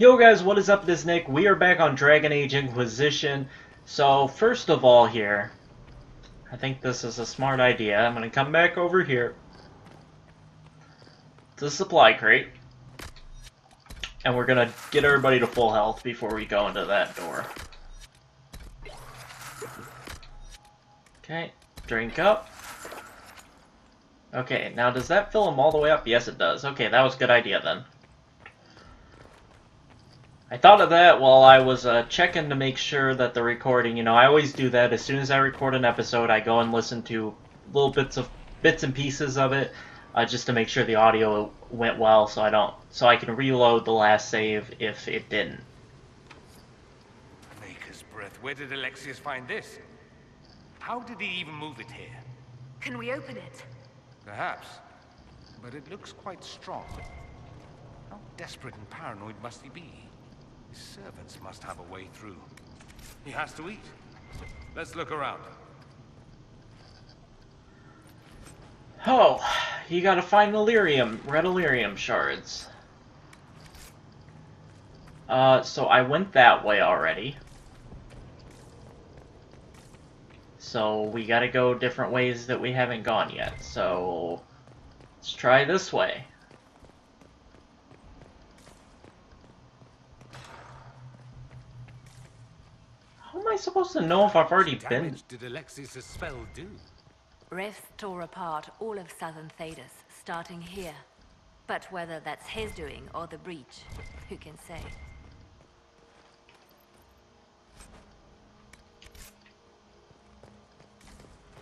Yo guys, what is up this Nick? We are back on Dragon Age Inquisition. So first of all here, I think this is a smart idea. I'm going to come back over here to the supply crate. And we're going to get everybody to full health before we go into that door. Okay, drink up. Okay, now does that fill them all the way up? Yes it does. Okay, that was a good idea then. I thought of that while I was checking to make sure that the recording, you know, I always do that. As soon as I record an episode, I go and listen to little bits and pieces of it, just to make sure the audio went well, so I can reload the last save if it didn't. Maker's breath. Where did Alexius find this? How did he even move it here? Can we open it? Perhaps, but it looks quite strong. How desperate and paranoid must he be? His servants must have a way through. He has to eat. Let's look around. Oh, you gotta find Illyrium, red Illyrium shards. So I went that way already. So we gotta go different ways that we haven't gone yet. So let's try this way. Am I supposed to know if I've already been? Did Alexius' spell do? Rifts tore apart all of southern Thedas, starting here. But whether that's his doing or the breach, who can say?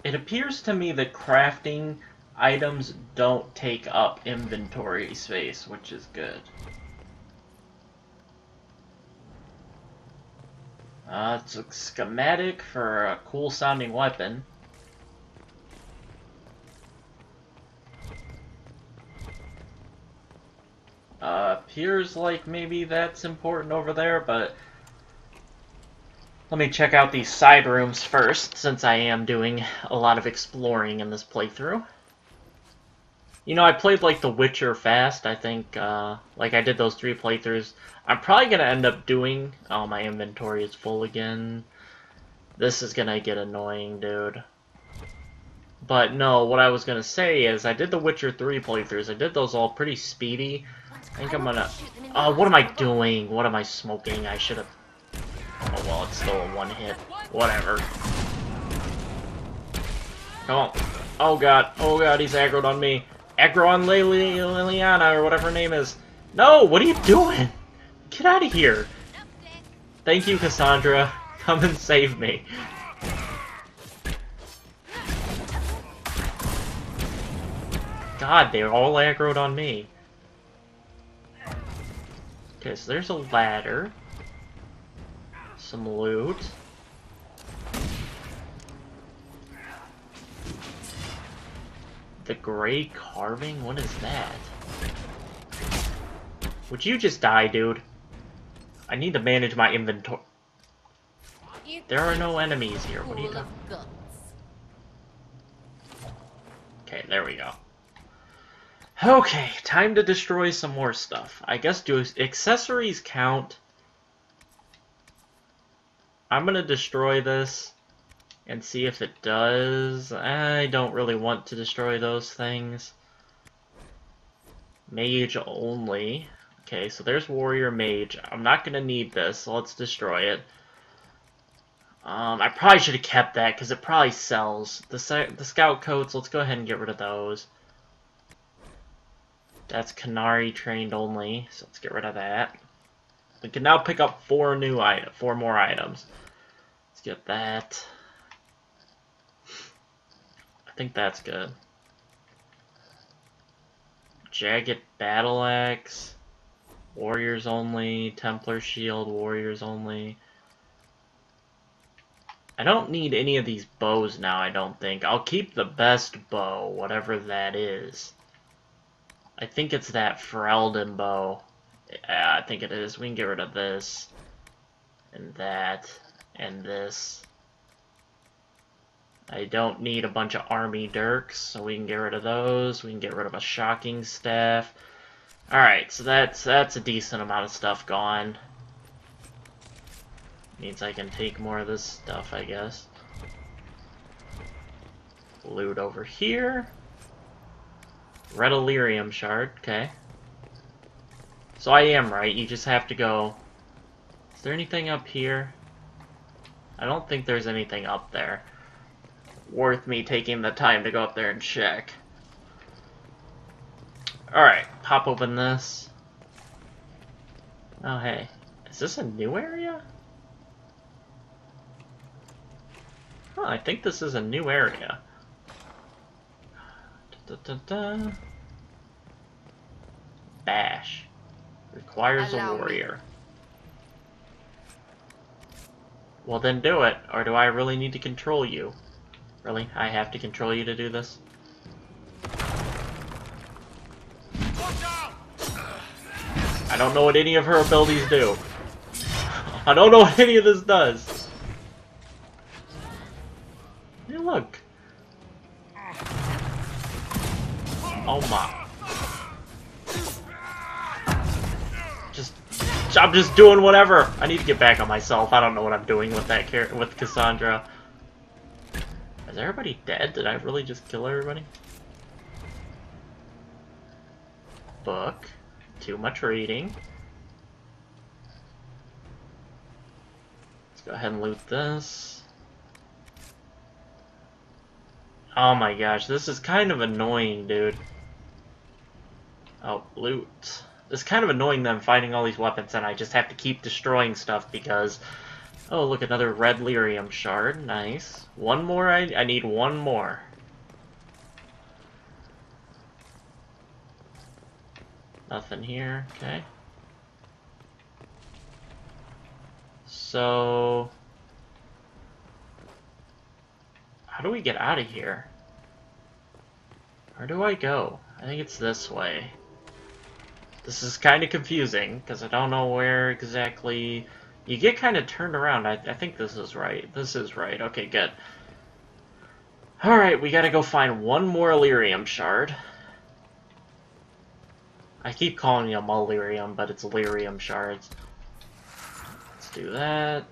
It appears to me that crafting items don't take up inventory space, which is good. It's a schematic for a cool sounding weapon. Appears like maybe that's important over there, but let me check out these side rooms first, since I am doing a lot of exploring in this playthrough. You know, I played like The Witcher fast, I think, like I did those 3 playthroughs. I'm probably going to end up doing... Oh, my inventory is full again. This is going to get annoying, dude. But no, what I was going to say is I did the Witcher 3 playthroughs. I did those all pretty speedy. I think I'm going to... Oh, what am I doing? What am I smoking? I should have... Oh, well, it's still a 1-hit. Whatever. Come on. Oh, God. Oh, God, he's aggroed on me. Aggro on Liliana, or whatever her name is. No, what are you doing? Get out of here. Thank you, Cassandra. Come and save me. God, they're all aggroed on me. Okay, so there's a ladder. Some loot. The gray carving? What is that? Would you just die, dude? I need to manage my inventory. There are no enemies here. What are you doing? Okay, there we go. Okay, time to destroy some more stuff. I guess, do accessories count? I'm gonna destroy this and see if it does. I don't really want to destroy those things. Mage only. Okay, so there's warrior mage. I'm not gonna need this, so let's destroy it. I probably should have kept that because it probably sells. The scout coats, let's go ahead and get rid of those. That's Qunari trained only, so let's get rid of that. We can now pick up 4 more items. Let's get that. I think that's good. Jagged battle axe. Warriors only, Templar shield, warriors only. I don't need any of these bows now, I don't think. I'll keep the best bow, whatever that is. I think it's that Ferelden bow. Yeah, I think it is. We can get rid of this, and that, and this. I don't need a bunch of army dirks, so we can get rid of those. We can get rid of a shocking staff. Alright, so that's a decent amount of stuff gone. Means I can take more of this stuff, I guess. Loot over here. Red Illyrium shard, okay. So I am right, you just have to go... Is there anything up here? I don't think there's anything up there worth me taking the time to go up there and check. Alright, pop open this. Oh hey, is this a new area? Huh, I think this is a new area. Da, da, da. Bash. Requires a warrior. Well then do it, or do I really need to control you? Really? I have to control you to do this? I don't know what any of her abilities do. I don't know what any of this does. Hey, look. Oh my. I'm just doing whatever. I need to get back on myself. I don't know what I'm doing with that with Cassandra. Is everybody dead? Did I really just kill everybody? Book. Too much reading. Let's go ahead and loot this. Oh my gosh, this is kind of annoying, dude. Oh, loot. It's kind of annoying them finding all these weapons, and I just have to keep destroying stuff because... Oh, look, another red lyrium shard. Nice. One more? I need one more. Nothing here. Okay. So... How do we get out of here? Where do I go? I think it's this way. This is kind of confusing, because I don't know where exactly... You get kind of turned around. I think this is right. This is right. Okay, good. Alright, we gotta go find one more Illyrium shard. I keep calling them Illyrium, but it's Illyrium shards. Let's do that.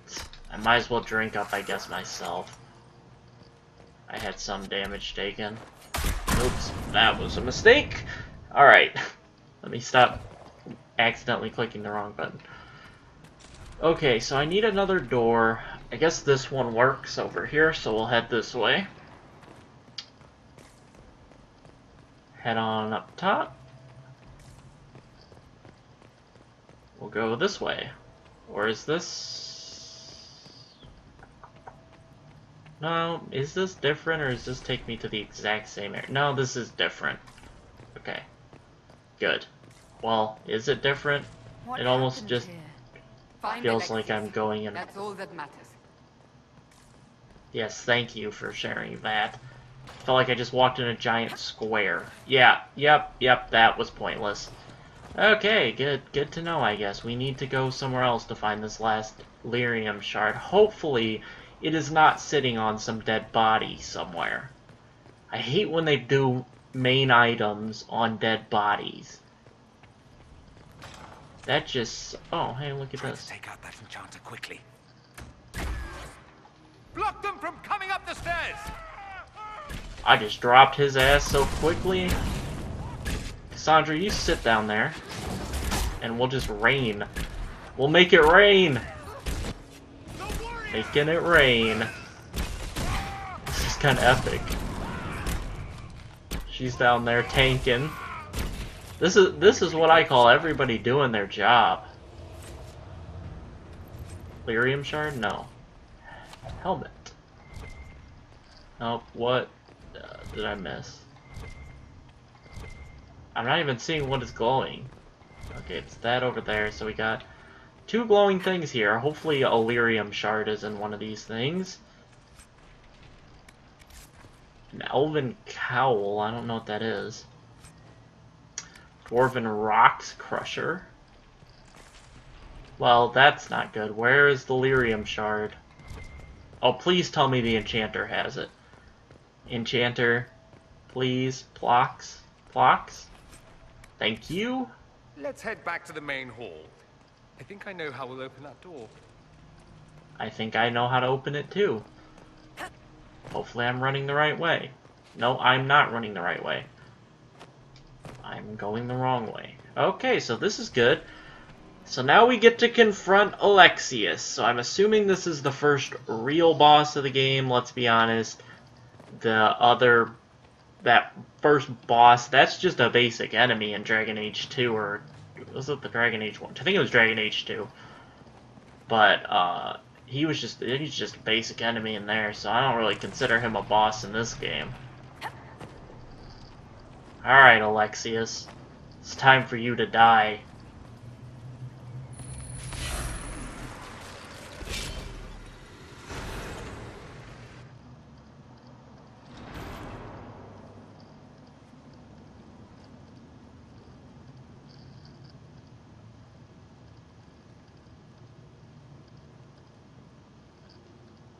I might as well drink up, I guess, myself. I had some damage taken. Oops, that was a mistake. Alright. Let me stop accidentally clicking the wrong button. Okay, so I need another door. I guess this one works over here, so we'll head this way. Head on up top. We'll go this way. Or is this... No, is this different, or does this take me to the exact same area? No, this is different. Okay. Good. Well, is it different? It almost just feels like I'm going in. That's all that matters. Yes, thank you for sharing that. Felt like I just walked in a giant square. Yeah, yep, that was pointless. Okay, good to know, I guess. We need to go somewhere else to find this last lyrium shard. Hopefully, it is not sitting on some dead body somewhere. I hate when they do main items on dead bodies. That just... Oh, hey, look at this. Take out that enchanter quickly. Block them from coming up the stairs. I just dropped his ass so quickly. Cassandra, you sit down there, and we'll just rain. We'll make it rain. Making it rain. This is kind of epic. She's down there tanking. This is what I call everybody doing their job. Lyrium shard? No. Helmet. Nope. What did I miss? I'm not even seeing what is glowing. Okay, it's that over there. So we got two glowing things here. Hopefully a lyrium shard is in one of these things. An elven cowl, I don't know what that is. Dwarven rocks crusher. Well, that's not good. Where is the lyrium shard? Oh, please tell me the enchanter has it. Enchanter, please. Plox. Thank you. Let's head back to the main hall. I think I know how we'll open that door. I think I know how to open it too. Hopefully I'm running the right way. No, I'm not running the right way. I'm going the wrong way. Okay, so this is good. So now we get to confront Alexius. So I'm assuming this is the first real boss of the game, let's be honest. The other... that first boss, that's just a basic enemy in Dragon Age 2, or... was it the Dragon Age 1? I think it was Dragon Age 2. But, he's just a basic enemy in there, so I don't really consider him a boss in this game. Alright, Alexius. It's time for you to die.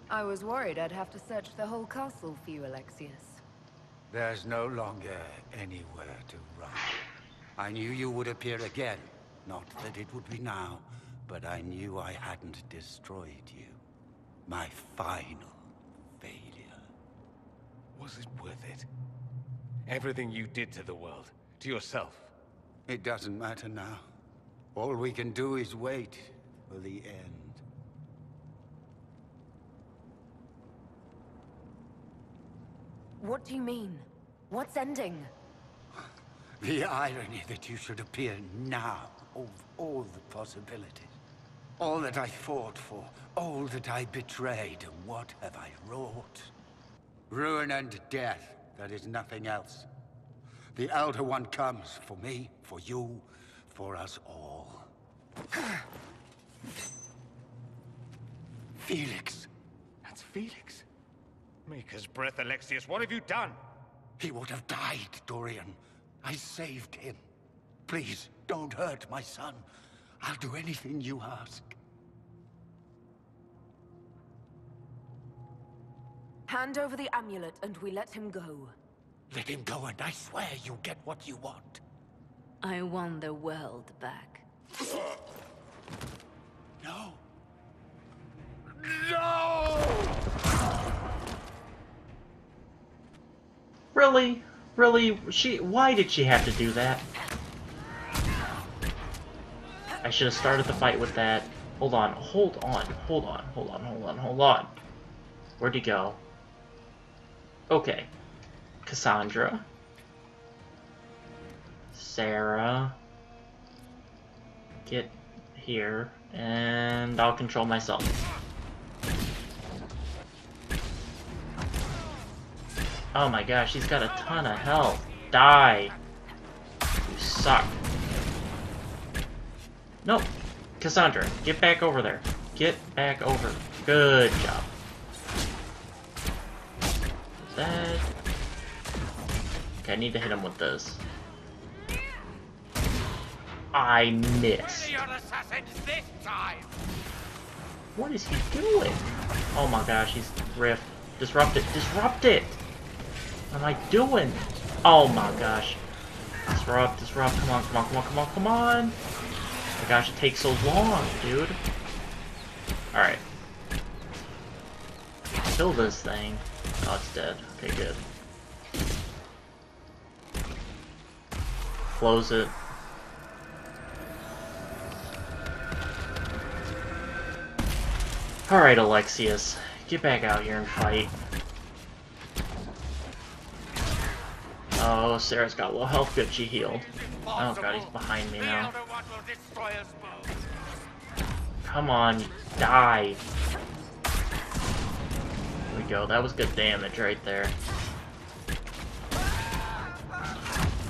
I was worried I'd have to search the whole castle for you, Alexius. There's no longer anywhere to run. I knew you would appear again. Not that it would be now, but I knew I hadn't destroyed you. My final failure. Was it worth it? Everything you did to the world, to yourself. It doesn't matter now. All we can do is wait for the end. What do you mean? What's ending? The irony that you should appear now, of all the possibilities. All that I fought for, all that I betrayed, and what have I wrought? Ruin and death, there is nothing else. The Elder One comes for me, for you, for us all. Felix. That's Felix. Maker's breath, Alexius. What have you done? He would have died, Dorian. I saved him. Please, don't hurt my son. I'll do anything you ask. Hand over the amulet and we let him go. Let him go and I swear you'll get what you want. I won the world back. No. No! Really? Really? Why did she have to do that? I should have started the fight with that. Hold on. Where'd he go? Okay. Cassandra. Sarah. Get here. And I'll control myself. Oh my gosh, he's got a ton of health. Die. You suck. Nope. Cassandra, get back over there. Get back over. Good job. That. Okay, I need to hit him with this. I missed. What is he doing? Oh my gosh, he's rift. Disrupt it. Disrupt it! What am I doing? Oh my gosh. Disrupt. Come on. Oh my gosh, it takes so long, dude. Alright. Kill this thing. Oh, it's dead. Okay, good. Close it. Alright, Alexius. Get back out here and fight. Oh, Sarah's got low health. Good, she healed. Oh god, he's behind me now. Come on, die. There we go. That was good damage right there.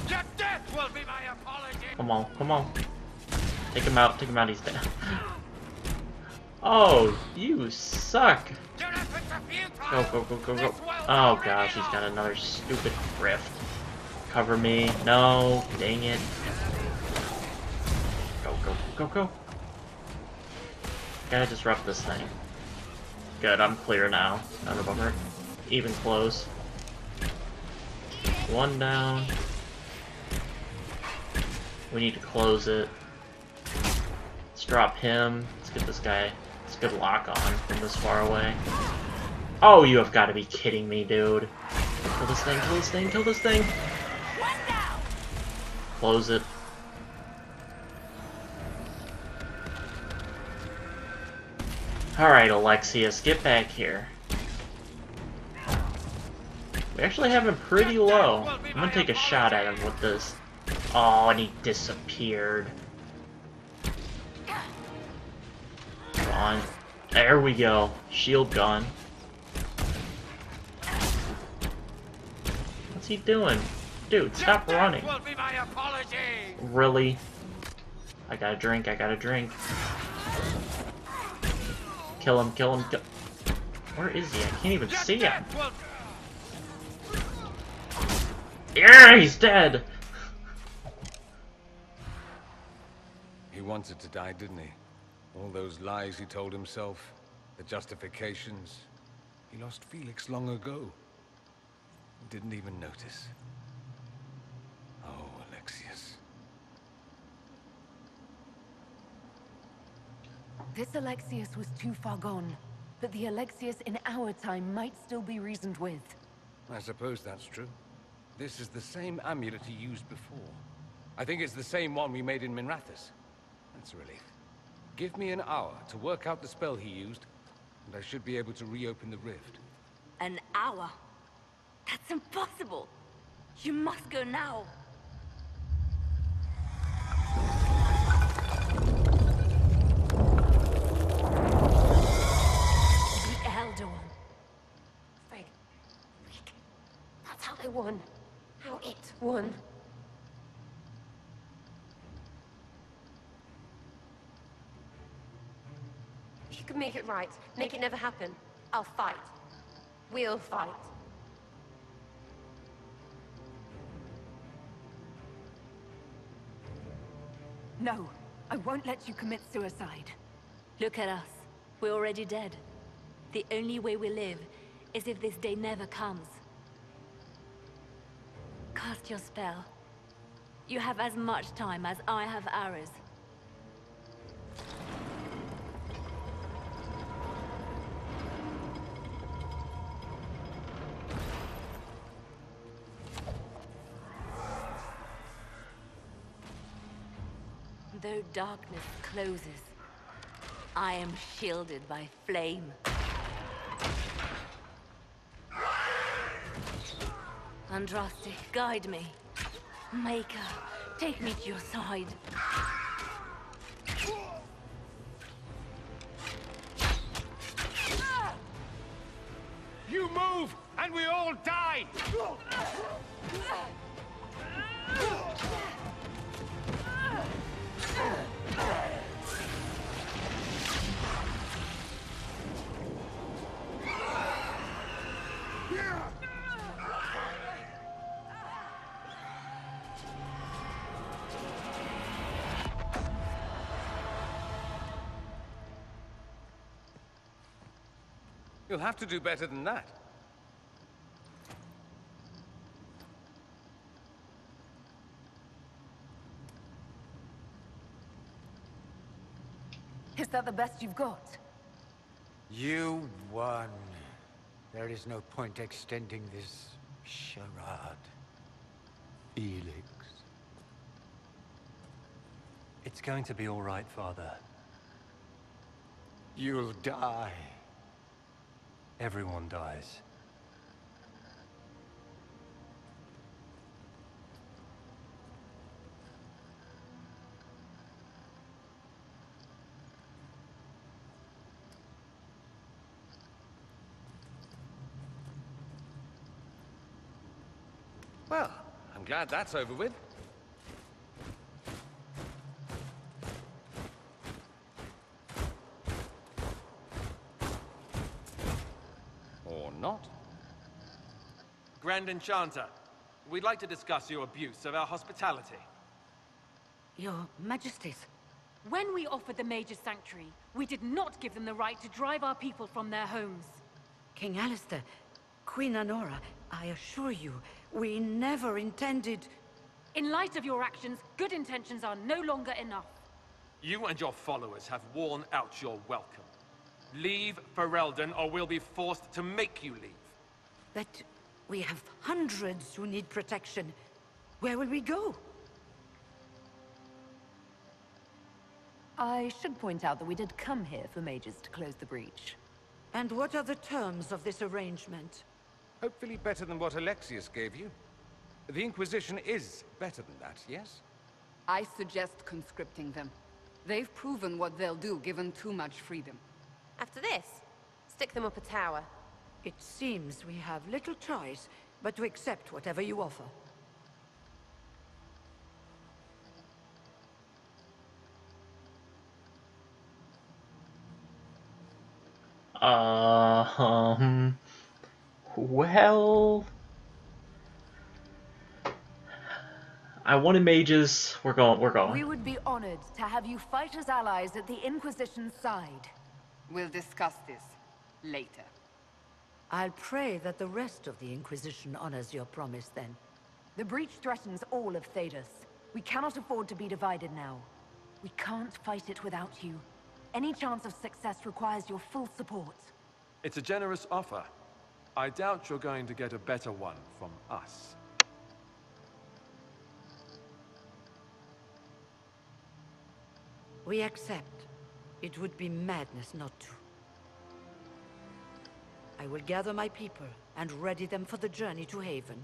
Your death will be my apology. Come on. Take him out. He's dead. Oh, you suck. Go. Oh gosh, he's got another stupid rift. Cover me. No, dang it. Go. Gotta disrupt this thing. Good, I'm clear now. Not a bummer. Even close. One down. We need to close it. Let's drop him. Let's get this guy. Let's get a lock on from this far away. Oh, you have got to be kidding me, dude. Kill this thing, kill this thing, kill this thing. Close it. Alright, Alexius, get back here. We actually have him pretty low. I'm gonna take a shot at him with this. Oh, and he disappeared. Come on. There we go. Shield gone. What's he doing? Dude, stop running. Really? I gotta drink, I gotta drink. Kill him, kill him, kill... Where is he? I can't even see him. Yeah, he's dead! He wanted to die, didn't he? All those lies he told himself, the justifications. He lost Felix long ago. He didn't even notice. Oh, Alexius. This Alexius was too far gone, but the Alexius in our time might still be reasoned with. I suppose that's true. This is the same amulet he used before. I think it's the same one we made in Minrathus. That's a relief. Give me an hour to work out the spell he used, and I should be able to reopen the rift. An hour? That's impossible! You must go now! The Elder One. Fake. That's how they won. How it won. If you could make it right, make it never happen, I'll fight. We'll fight. No, I won't let you commit suicide. Look at us. We're already dead. The only way we live is if this day never comes. Cast your spell. You have as much time as I have hours. Though darkness closes, I am shielded by flame. Andraste, guide me. Maker, take me to your side. You move, and we all die! You'll have to do better than that. Is that the best you've got? You won. There is no point extending this charade. Felix. It's going to be all right, Father. You'll die. Everyone dies. Well, I'm glad that's over with. Grand Enchanter, we'd like to discuss your abuse of our hospitality. Your Majesties, when we offered the Mages Sanctuary, we did not give them the right to drive our people from their homes. King Alistair, Queen Honora, I assure you, we never intended... In light of your actions, good intentions are no longer enough. You and your followers have worn out your welcome. Leave Ferelden, or we'll be forced to make you leave. But we have hundreds who need protection. Where will we go? I should point out that we did come here for mages to close the breach. And what are the terms of this arrangement? Hopefully better than what Alexius gave you. The Inquisition is better than that, yes? I suggest conscripting them. They've proven what they'll do, given too much freedom. After this, stick them up a tower. It seems we have little choice but to accept whatever you offer. Well, I wanted mages. We're going. We would be honored to have you fight as allies at the Inquisition's side. We'll discuss this later. I'll pray that the rest of the Inquisition honors your promise then. The breach threatens all of Thedas. We cannot afford to be divided now. We can't fight it without you. Any chance of success requires your full support. It's a generous offer. I doubt you're going to get a better one from us. We accept. It would be madness not to. I will gather my people and ready them for the journey to Haven.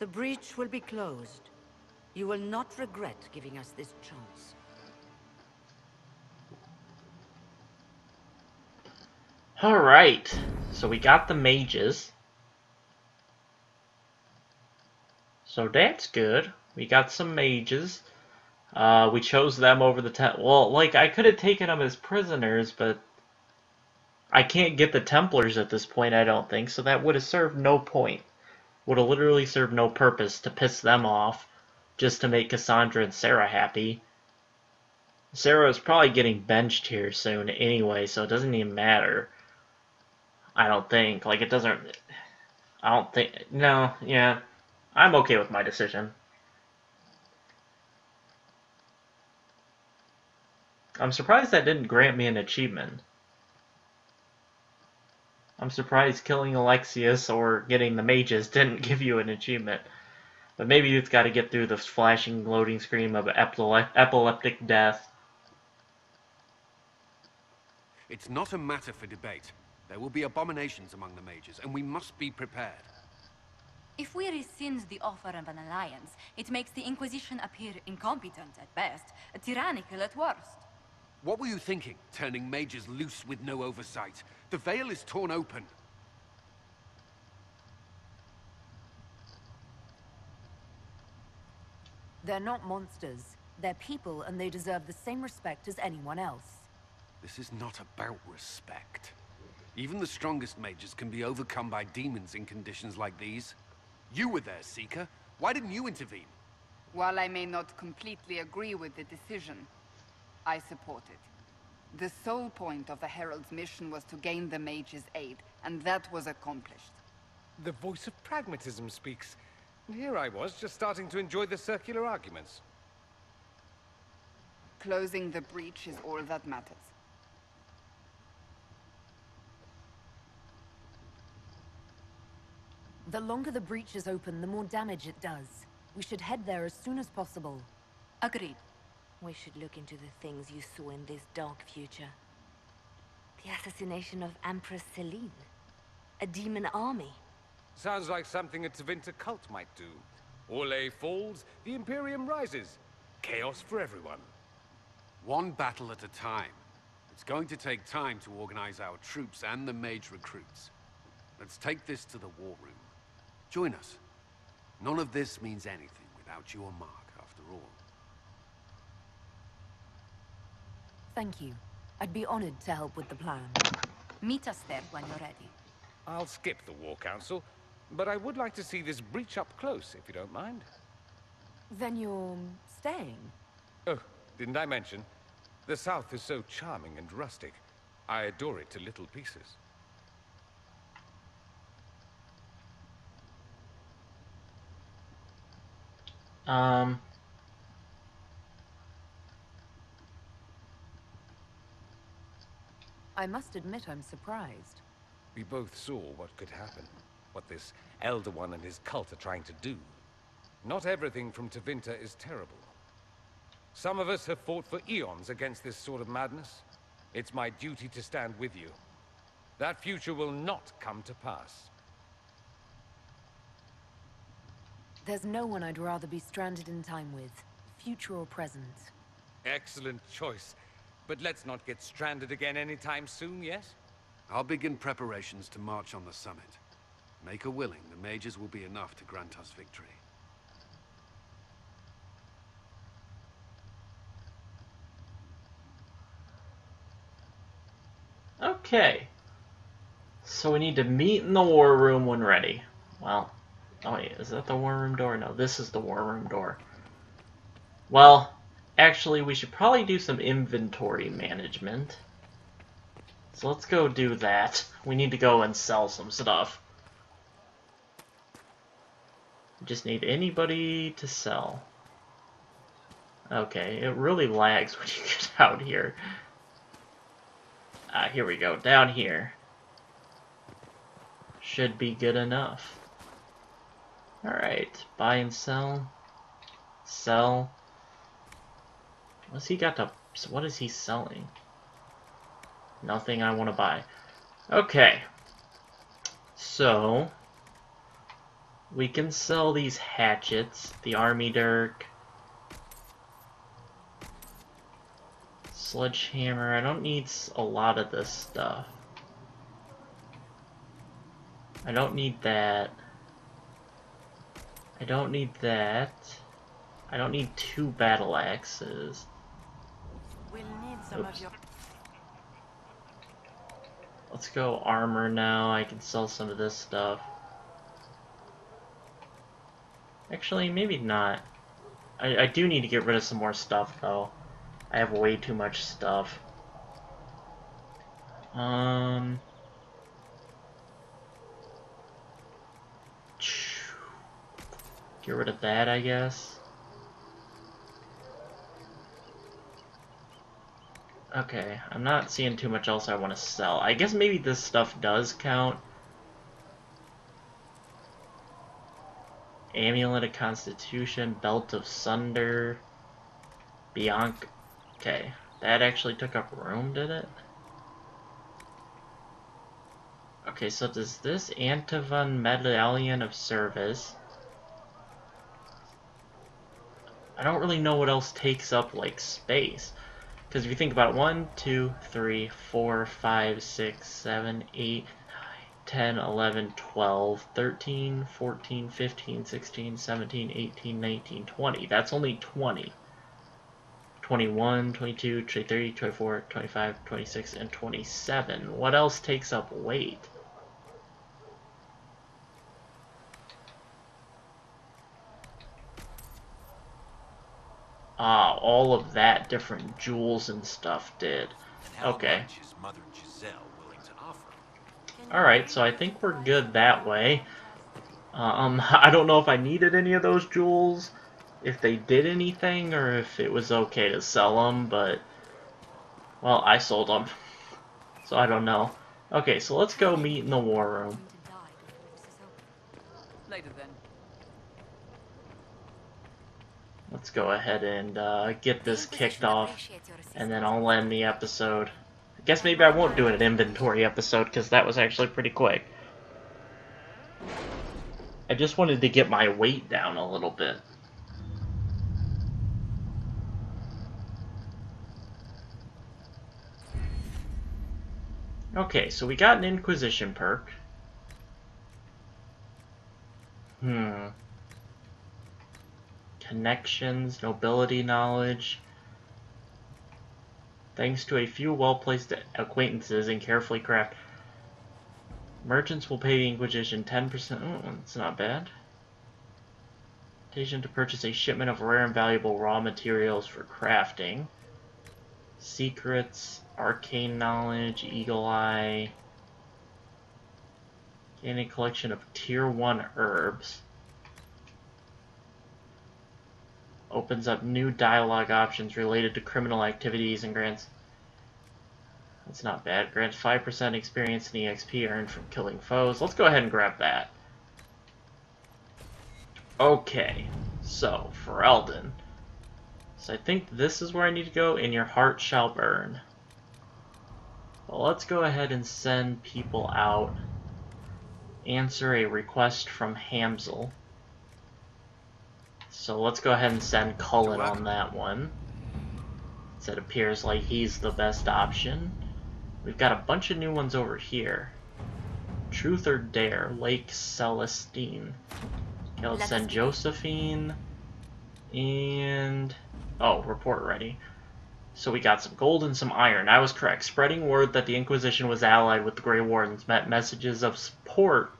The breach will be closed. You will not regret giving us this chance. Alright, so we got the mages. So that's good. We got some mages. We chose them over the well, like, I could have taken them as prisoners, but I can't get the Templars at this point, I don't think, so that would have served no point. Would have literally served no purpose to piss them off, just to make Cassandra and Sarah happy. Sarah is probably getting benched here soon anyway, so it doesn't even matter. I don't think. Like, it doesn't... I don't think... No, yeah. I'm okay with my decision. I'm surprised that didn't grant me an achievement. I'm surprised killing Alexius or getting the mages didn't give you an achievement. But maybe you've got to get through the flashing loading screen of epileptic death. It's not a matter for debate. There will be abominations among the mages, and we must be prepared. If we rescind the offer of an alliance, it makes the Inquisition appear incompetent at best, tyrannical at worst. What were you thinking, turning mages loose with no oversight? The veil is torn open. They're not monsters. They're people, and they deserve the same respect as anyone else. This is not about respect. Even the strongest mages can be overcome by demons in conditions like these. You were there, Seeker. Why didn't you intervene? While I may not completely agree with the decision, I support it. The sole point of the Herald's mission was to gain the mage's aid, and that was accomplished. The voice of pragmatism speaks. Here I was, just starting to enjoy the circular arguments. Closing the breach is all that matters. The longer the breach is open, the more damage it does. We should head there as soon as possible. Agreed. We should look into the things you saw in this dark future. The assassination of Empress Selene. A demon army. Sounds like something a Tevinter cult might do. Orlais falls, the Imperium rises. Chaos for everyone. One battle at a time. It's going to take time to organize our troops and the mage recruits. Let's take this to the war room. Join us. None of this means anything without your mark, after all. Thank you. I'd be honored to help with the plan. Meet us there when you're ready. I'll skip the War Council, but I would like to see this breach up close, if you don't mind. Then you're staying? Oh, didn't I mention? The South is so charming and rustic. I adore it to little pieces. I must admit I'm surprised. We both saw what could happen, what this Elder One and his cult are trying to do. Not everything from Tevinter is terrible. Some of us have fought for eons against this sort of madness. It's my duty to stand with you. That future will not come to pass. There's no one I'd rather be stranded in time with, future or present. Excellent choice. But let's not get stranded again anytime soon, yes? I'll begin preparations to march on the summit. Make her willing, the mages will be enough to grant us victory. Okay. So we need to meet in the war room when ready. Well, oh wait, is that the war room door? No, this is the war room door. Well, actually, we should probably do some inventory management. So let's go do that. We need to go and sell some stuff. Just need anybody to sell. Okay, it really lags when you get out here. Ah, here we go, down here. Should be good enough. Alright, buy and sell. Sell. What's he got to... what is he selling? Nothing I want to buy. Okay. So... we can sell these hatchets. The army dirk. Sledgehammer. I don't need a lot of this stuff. I don't need that. I don't need that. I don't need two battle axes. We'll need some of your... let's go armor now. I can sell some of this stuff. Actually, maybe not. I do need to get rid of some more stuff, though. I have way too much stuff. Get rid of that, I guess. Okay, I'm not seeing too much else I want to sell. I guess maybe this stuff does count. Amulet of Constitution, Belt of Sunder, Bianca. Okay, that actually took up room, did it? Okay, so does this Antivan Medallion of Service... I don't really know what else takes up, like, space. Because if you think about it, 1, 2, 3, 4, 5, 6, 7, 8, 9, 10, 11, 12, 13, 14, 15, 16, 17, 18, 19, 20. That's only 20. 21, 22, 23, 24, 25, 26, and 27. What else takes up weight? Ah, all of that different jewels and stuff did. Okay. Alright, so I think we're good that way. I don't know if I needed any of those jewels, if they did anything, or if it was okay to sell them, but... well, I sold them. So I don't know. Okay, so let's go meet in the war room. Later then. Let's go ahead and get this kicked off, and then I'll end the episode. I guess maybe I won't do an inventory episode, because that was actually pretty quick. I just wanted to get my weight down a little bit. Okay, so we got an Inquisition perk. Connections, nobility knowledge. Thanks to a few well-placed acquaintances and carefully crafted, merchants will pay the Inquisition 10%. Oh, that's not bad. Invitation to purchase a shipment of rare and valuable raw materials for crafting. Secrets, arcane knowledge, eagle eye. Gain a collection of tier 1 herbs. opens up new dialogue options related to criminal activities and grants... That's not bad. Grants 5% experience and EXP earned from killing foes. Let's go ahead and grab that. Okay, so Ferelden. So I think this is where I need to go, and your heart shall burn. Well, let's go ahead and send people out. Answer a request from Hamzel. So let's go ahead and send Cullen on that one. So it appears like he's the best option. We've got a bunch of new ones over here. Truth or Dare, Lake Celestine. Okay, let's send Josephine. And... oh, report ready. So we got some gold and some iron. I was correct. Spreading word that the Inquisition was allied with the Grey Wardens met messages of support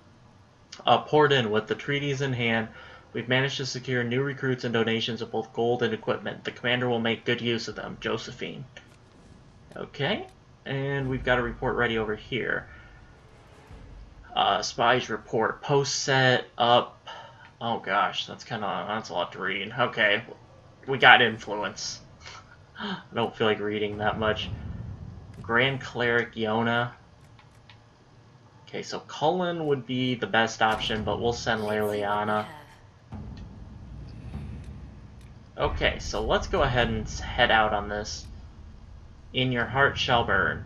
poured in with the treaties in hand. We've managed to secure new recruits and donations of both gold and equipment. The commander will make good use of them. Josephine. Okay. And we've got a report ready over here. Spies report. Post set up. Oh gosh, that's a lot to read. Okay. We got influence. I don't feel like reading that much. Grand Cleric Yona. Okay, so Cullen would be the best option, but we'll send Leliana. Okay, so let's go ahead and head out on this. In your heart shall burn.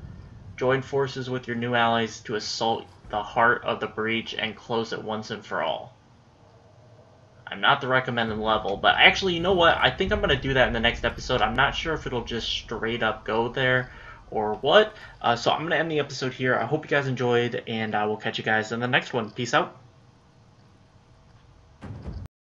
Join forces with your new allies to assault the heart of the breach and close it once and for all. I'm not the recommended level, but actually, you know what? I think I'm going to do that in the next episode. I'm not sure if it'll just straight up go there or what. So I'm going to end the episode here. I hope you guys enjoyed, and I will catch you guys in the next one. Peace out.